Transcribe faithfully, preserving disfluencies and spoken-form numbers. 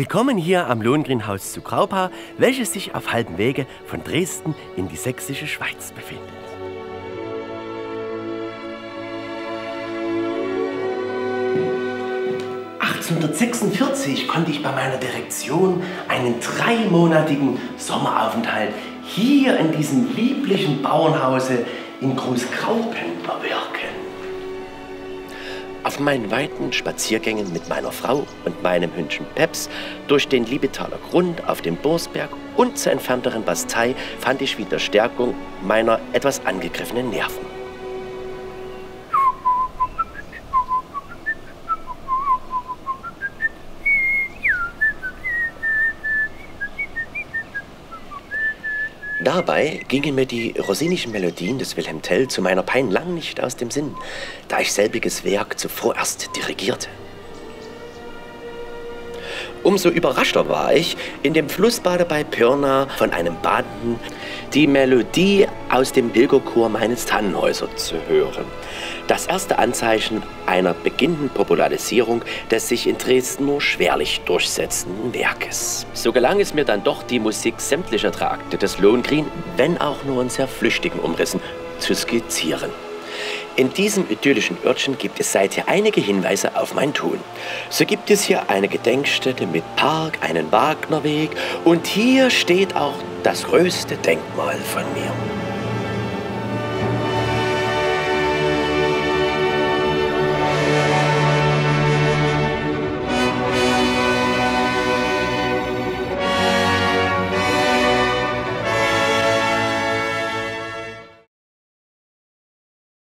Willkommen hier am Lohengrinhaus zu Graupa, welches sich auf halbem Wege von Dresden in die Sächsische Schweiz befindet. achtzehnhundertsechsundvierzig konnte ich bei meiner Direktion einen dreimonatigen Sommeraufenthalt hier in diesem lieblichen Bauernhause in Großgraupen erwirken. Auf meinen weiten Spaziergängen mit meiner Frau und meinem Hündchen Peps durch den Liebetaler Grund auf dem Bosberg und zur entfernteren Bastei fand ich wieder Stärkung meiner etwas angegriffenen Nerven. Dabei gingen mir die rosinischen Melodien des Wilhelm Tell zu meiner Pein lang nicht aus dem Sinn, da ich selbiges Werk zuvor erst dirigierte. Umso überraschter war ich, in dem Flussbade bei Pirna von einem Badenden die Melodie aus dem Pilgerchor meines Tannenhäuser zu hören. Das erste Anzeichen einer beginnenden Popularisierung des sich in Dresden nur schwerlich durchsetzenden Werkes. So gelang es mir dann doch, die Musik sämtlicher Trakte des Lohengrin, wenn auch nur in sehr flüchtigen Umrissen, zu skizzieren. In diesem idyllischen Örtchen gibt es seither einige Hinweise auf mein Tun. So gibt es hier eine Gedenkstätte mit Park, einen Wagnerweg und hier steht auch das größte Denkmal von mir.